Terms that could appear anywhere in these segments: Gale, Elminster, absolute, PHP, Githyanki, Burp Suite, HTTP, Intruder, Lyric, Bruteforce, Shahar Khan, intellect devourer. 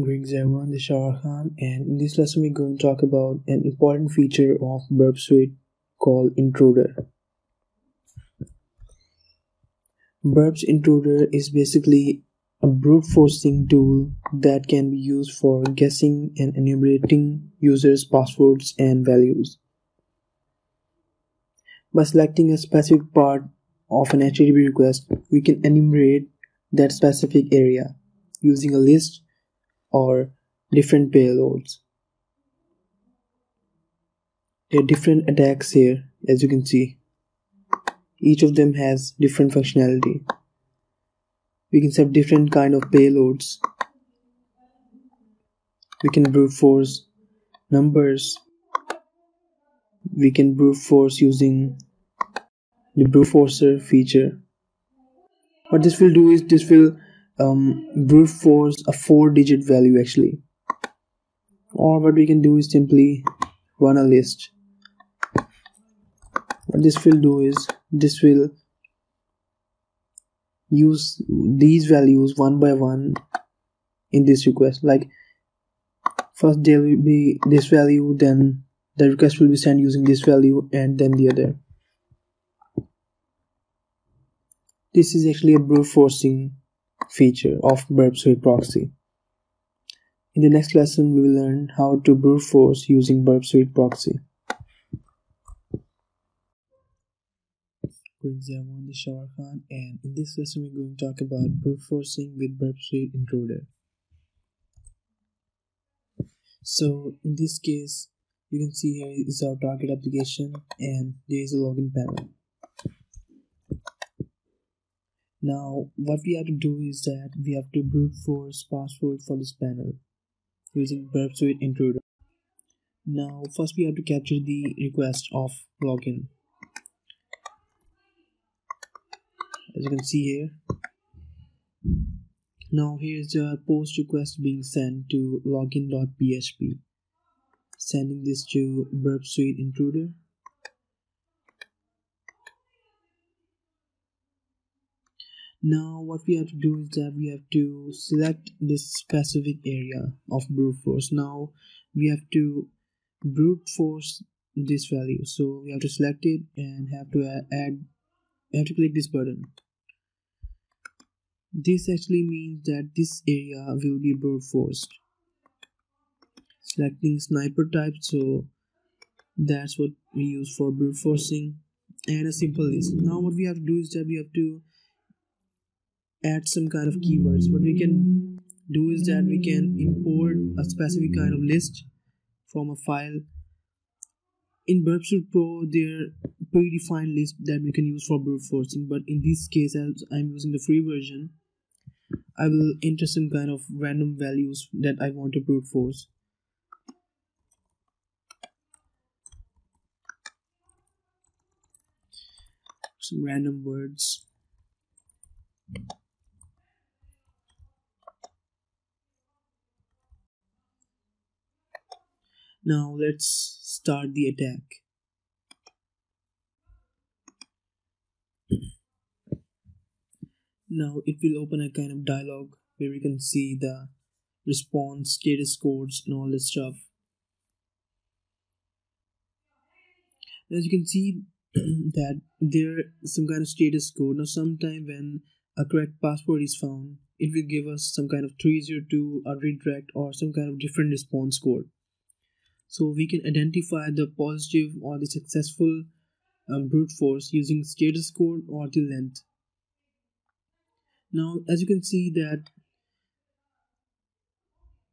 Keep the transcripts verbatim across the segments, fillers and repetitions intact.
Greetings everyone, this is Shahar Khan, and in this lesson we're going to talk about an important feature of Burp Suite called Intruder. Burp's Intruder is basically a brute forcing tool that can be used for guessing and enumerating users' passwords and values. By selecting a specific part of an H T T P request, we can enumerate that specific area using a list or different payloads. There are different attacks here, as you can see. Each of them has different functionality. We can set different kind of payloads. We can brute force numbers. We can brute force using the brute forcer feature. What this will do is this will Um, brute force a four digit value actually, or what we can do is simply run a list. What this will do is this will use these values one by one in this request. Like first there will be this value, then the request will be sent using this value, and then the other. This is actually a brute forcing feature of Burp Suite proxy. In the next lesson we will learn how to brute force using Burp Suite proxy. Greetings everyone, this is Shahar Khan, and in this lesson we're going to talk about brute forcing with Burp Suite Intruder. So in this case you can see here is our target application and there is a login panel. Now what we have to do is that we have to brute force password for this panel using Burp Suite Intruder. Now first we have to capture the request of login. As you can see here. Now here's the post request being sent to login dot P H P. Sending this to Burp Suite Intruder. Now what we have to do is that we have to select this specific area of brute force. Now we have to brute force this value, so we have to select it and have to add have to click this button. This actually means that this area will be brute forced. Selecting sniper type, so that's what we use for brute forcing, and a simple list. Now what we have to do is that we have to add some kind of keywords. What we can do is that we can import a specific kind of list from a file. In Burp Suite Pro there are predefined lists that we can use for brute forcing, but in this case as I'm using the free version, I will enter some kind of random values that I want to brute force. Some random words. Now let's start the attack. Now it will open a kind of dialog where we can see the response, status codes and all this stuff. As you can see that there some kind of status code. Now sometime when a correct password is found, it will give us some kind of three zero two, a redirect or some kind of different response code. So we can identify the positive or the successful um, brute force using status code or the length. Now as you can see that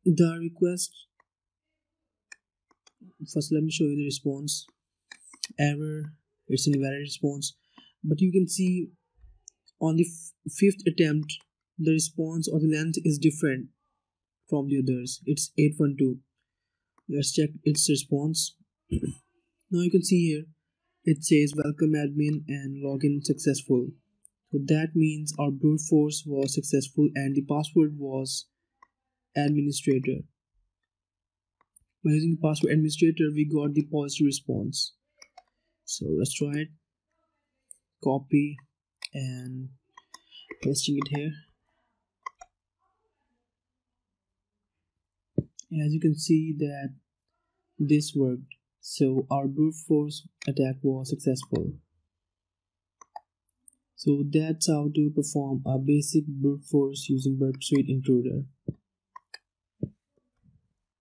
the request, first let me show you the response. Error, it's an invalid response, but you can see on the fifth attempt the response or the length is different from the others. It's eight one two. Let's check its response. Now you can see here it says welcome admin and login successful. So that means our brute force was successful and the password was administrator. By using the password administrator we got the positive response. So let's try it. Copy and pasting it here. As you can see that this worked, so our brute force attack was successful. So that's how to perform a basic brute force using Burp Suite Intruder.